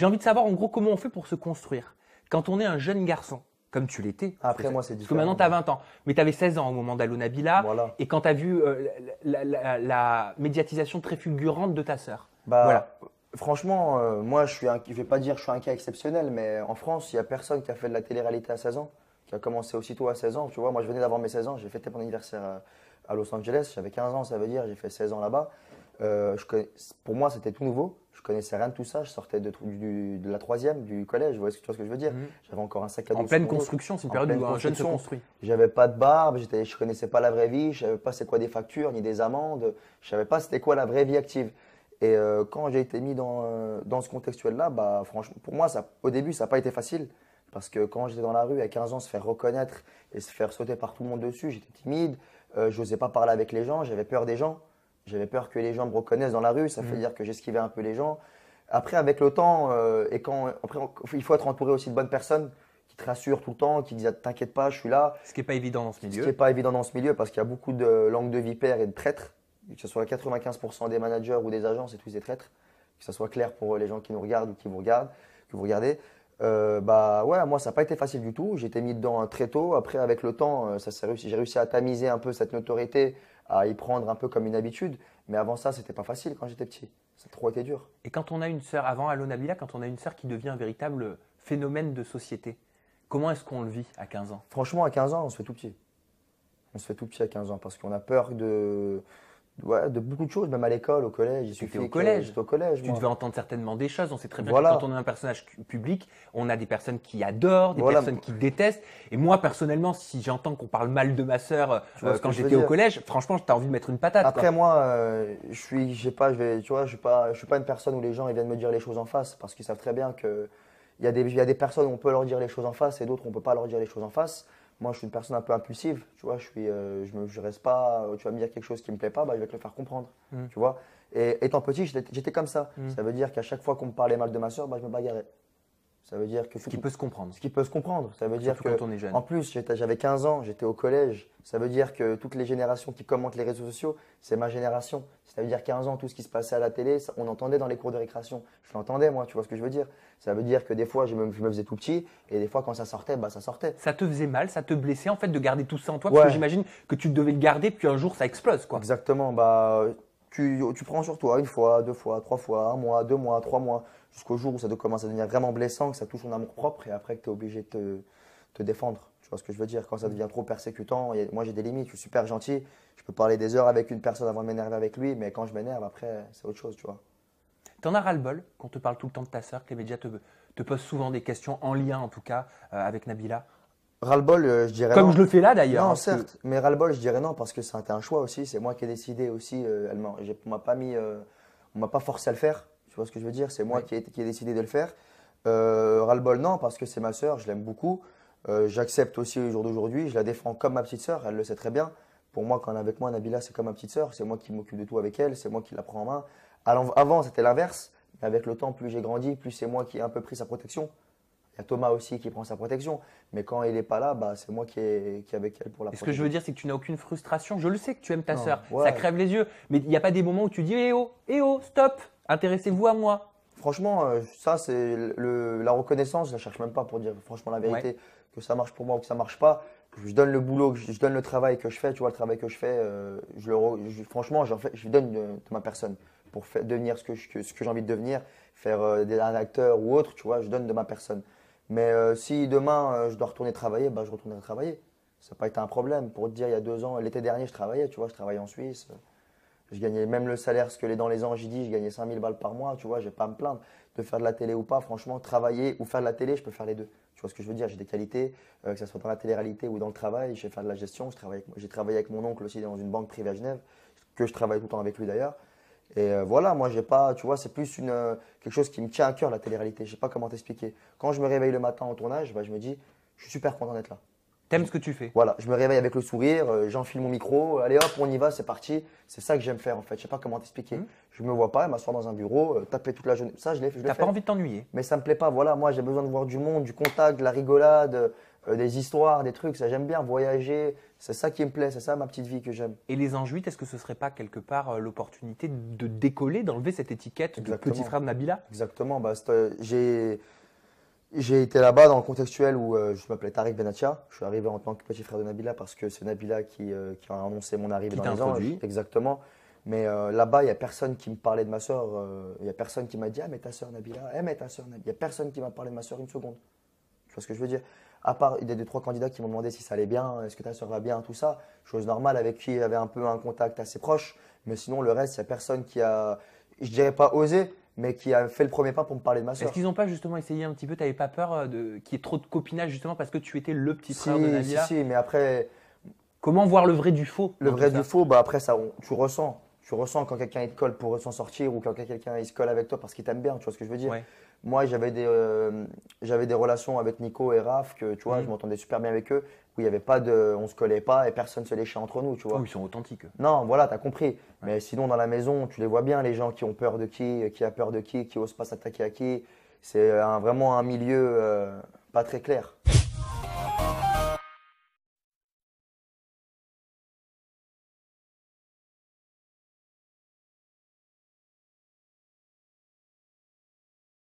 J'ai envie de savoir en gros comment on fait pour se construire. Quand on est un jeune garçon, comme tu l'étais. Après moi, c'est différent. Parce que maintenant, tu as 20 ans. Mais tu avais 16 ans au moment d'Alona Bila. Voilà. Et quand tu as vu la médiatisation très fulgurante de ta sœur. Bah, voilà. Franchement, moi, je ne vais pas dire que je suis un cas exceptionnel, mais en France, il n'y a personne qui a fait de la télé-réalité à 16 ans, qui a commencé aussitôt à 16 ans. Tu vois, moi, je venais d'avoir mes 16 ans. J'ai fêté mon anniversaire à Los Angeles. J'avais 15 ans, ça veut dire. J'ai fait 16 ans là-bas. Pour moi, c'était tout nouveau. Je connaissais rien de tout ça. Je sortais de la troisième du collège. Tu vois ce que je veux dire? J'avais encore un sac à dos. En pleine construction, c'est une période où un jeune se construit. J'avais pas de barbe. Je connaissais pas la vraie vie. Je savais pas c'est quoi des factures ni des amendes. Je savais pas c'était quoi la vraie vie active. Et quand j'ai été mis dans ce contextuel-là, bah franchement, pour moi, ça, au début, ça n'a pas été facile. Parce que quand j'étais dans la rue à 15 ans, se faire reconnaître et se faire sauter par tout le monde dessus, j'étais timide. Je n'osais pas parler avec les gens. J'avais peur des gens. J'avais peur que les gens me reconnaissent dans la rue, ça fait dire que j'esquivais un peu les gens. Après, avec le temps, il faut être entouré aussi de bonnes personnes qui te rassurent tout le temps, qui disent ah, « t'inquiète pas, je suis là ». Ce qui n'est pas évident dans ce milieu. Ce qui n'est pas évident dans ce milieu parce qu'il y a beaucoup de langues de vipères et de traîtres, que ce soit 95% des managers ou des agences, c'est tous des traîtres, que ce soit clair pour les gens qui nous regardent ou que vous regardez. Moi, ça n'a pas été facile du tout. J'ai été mis dedans très tôt. Après, avec le temps, j'ai réussi à tamiser un peu cette notoriété, à y prendre un peu comme une habitude. Mais avant ça, c'était pas facile quand j'étais petit. Ça a trop été dur. Et quand on a une sœur, avant Alona Bila, quand on a une sœur qui devient un véritable phénomène de société, comment est-ce qu'on le vit à 15 ans? Franchement, à 15 ans, on se fait tout petit. On se fait tout petit à 15 ans parce qu'on a peur de beaucoup de choses, même à l'école, au collège. J'étais au collège. Tu devais entendre certainement des choses. On sait très bien que quand on est un personnage public, on a des personnes qui adorent, des personnes qui détestent. Et moi, personnellement, si j'entends qu'on parle mal de ma sœur quand j'étais au collège, franchement, t'as envie de mettre une patate. Après, moi, je suis pas une personne où les gens ils viennent me dire les choses en face parce qu'ils savent très bien qu'il y a des personnes où on peut leur dire les choses en face et d'autres où on peut pas leur dire les choses en face. Moi, je suis une personne un peu impulsive, tu vois, je reste pas, tu vas me dire quelque chose qui me plaît pas, bah, je vais te le faire comprendre, tu vois. Et étant petit, j'étais comme ça. Ça veut dire qu'à chaque fois qu'on me parlait mal de ma sœur, bah, je me bagarrais. Ça veut dire que… Ce qui peut se comprendre. Ce qui peut se comprendre. Ça veut dire que… Quand on est jeune. En plus, j'avais 15 ans, j'étais au collège. Ça veut dire que toutes les générations qui commentent les réseaux sociaux, c'est ma génération. Ça veut dire 15 ans, tout ce qui se passait à la télé, on entendait dans les cours de récréation. Je l'entendais, moi, tu vois ce que je veux dire? Ça veut dire que des fois, je me faisais tout petit et des fois, quand ça sortait, bah ça sortait. Ça te faisait mal, ça te blessait en fait de garder tout ça en toi parce que j'imagine que tu devais le garder puis un jour, ça explose, quoi. Exactement. Bah, tu prends sur toi une fois, deux fois, trois fois, un mois, 2 mois, 3 mois, jusqu'au jour où ça commence à devenir vraiment blessant, que ça touche ton amour propre et après que tu es obligé de te défendre. Tu vois ce que je veux dire? Quand ça devient trop persécutant, moi j'ai des limites, je suis super gentil, je peux parler des heures avec une personne avant de m'énerver avec lui, mais quand je m'énerve, après, c'est autre chose, tu vois. T'en as ras-le-bol qu'on te parle tout le temps de ta sœur, que les médias te posent souvent des questions en lien en tout cas avec Nabilla? Ras-le-bol, je dirais non. Comme je le fais là d'ailleurs. Non, certes, mais ras-le-bol, je dirais non parce que c'était un choix aussi. C'est moi qui ai décidé aussi. On m'a pas forcé à le faire. Tu vois ce que je veux dire? C'est moi qui ai décidé de le faire. Ras-le-bol, non, parce que c'est ma sœur, je l'aime beaucoup. J'accepte aussi au jour d'aujourd'hui. Je la défends comme ma petite sœur, elle le sait très bien. Pour moi, quand elle est avec moi, Nabilla, c'est comme ma petite sœur. C'est moi qui m'occupe de tout avec elle, c'est moi qui la prends en main. Avant, c'était l'inverse. Mais avec le temps, plus j'ai grandi, plus c'est moi qui ai un peu pris sa protection. Il y a Thomas aussi qui prend sa protection, mais quand il n'est pas là, bah, c'est moi qui est avec elle pour la protection. Ce que je veux dire, c'est que tu n'as aucune frustration. Je le sais que tu aimes ta sœur, ça crève les yeux, mais il n'y a pas des moments où tu dis eh oh, stop, intéressez-vous à moi. Franchement, ça, c'est la reconnaissance, je ne la cherche même pas pour dire franchement la vérité, que ça marche pour moi ou que ça ne marche pas. Je donne le boulot, je donne le travail que je fais, tu vois, le travail que je fais, franchement, je donne de ma personne. Pour devenir ce que j'ai envie de devenir, faire un acteur ou autre, tu vois, je donne de ma personne. Mais si demain je dois retourner travailler, bah, je retournerai travailler. Ça n'a pas été un problème. Pour te dire, il y a 2 ans, l'été dernier, je travaillais, tu vois, je travaillais en Suisse. Je gagnais même le salaire, ce que dans les anges, je gagnais 5000 balles par mois, tu vois, je n'ai pas à me plaindre de faire de la télé ou pas. Franchement, travailler ou faire de la télé, je peux faire les deux. Tu vois ce que je veux dire? J'ai des qualités, que ce soit dans la télé-réalité ou dans le travail. Je sais faire de la gestion, j'ai travaillé avec mon oncle aussi dans une banque privée à Genève, que je travaille tout le temps avec lui d'ailleurs. Et voilà, moi j'ai pas, tu vois, c'est plus quelque chose qui me tient à cœur, la télé-réalité. Je sais pas comment t'expliquer. Quand je me réveille le matin au tournage, bah, je me dis, je suis super content d'être là. T'aimes ce que tu fais? Voilà, je me réveille avec le sourire, j'enfile mon micro, allez hop, on y va, c'est parti. C'est ça que j'aime faire en fait. Je sais pas comment t'expliquer. Je me vois pas m'asseoir dans un bureau, taper toute la journée. Ça, je l'ai fait. T'as pas envie de t'ennuyer? Mais ça me plaît pas. Voilà, moi j'ai besoin de voir du monde, du contact, de la rigolade, des histoires, des trucs, ça j'aime bien voyager, c'est ça qui me plaît, c'est ça ma petite vie que j'aime. Et les Anjouites, est-ce que ce ne serait pas quelque part l'opportunité de décoller, d'enlever cette étiquette de petit frère de Nabilla? Exactement, bah, j'ai été là-bas dans le contextuel où je m'appelais Tarek Benattia, je suis arrivé en tant que petit frère de Nabilla parce que c'est Nabilla qui a annoncé mon arrivée dans les Anges. Exactement. Mais là-bas, il n'y a personne qui me parlait de ma sœur. Il n'y a personne qui m'a dit « Ah, mais ta sœur Nabilla, eh, mais ta sœur Nabilla. » Il n'y a personne qui m'a parlé de ma sœur une seconde. Tu vois ce que je veux dire? À part, il y a deux, trois candidats qui m'ont demandé si ça allait bien, est-ce que ta sœur va bien, tout ça. Chose normale, avec qui j'avais un peu un contact assez proche. Mais sinon, le reste, il n'y a personne qui a, je dirais pas osé, mais qui a fait le premier pas pour me parler de ma sœur. Est-ce qu'ils n'ont pas justement essayé un petit peu? Tu n'avais pas peur qu'il y ait trop de copinage justement parce que tu étais le petit frère de Nabilla? Si, mais après… Comment voir le vrai du faux? Le vrai du faux, bah après, ça, tu ressens. Tu ressens quand quelqu'un te colle pour s'en sortir ou quand quelqu'un se colle avec toi parce qu'il t'aime bien, tu vois ce que je veux dire? Ouais. Moi, j'avais des relations avec Nico et Raph, que tu vois, je m'entendais super bien avec eux, où il n'y avait pas de… on se collait pas et personne se léchait entre nous, tu vois. Oh, ils sont authentiques. Non, voilà, t'as compris. Ouais. Mais sinon, dans la maison, tu les vois bien, les gens qui ont peur de qui a peur de qui n'ose pas s'attaquer à qui. C'est vraiment un milieu pas très clair.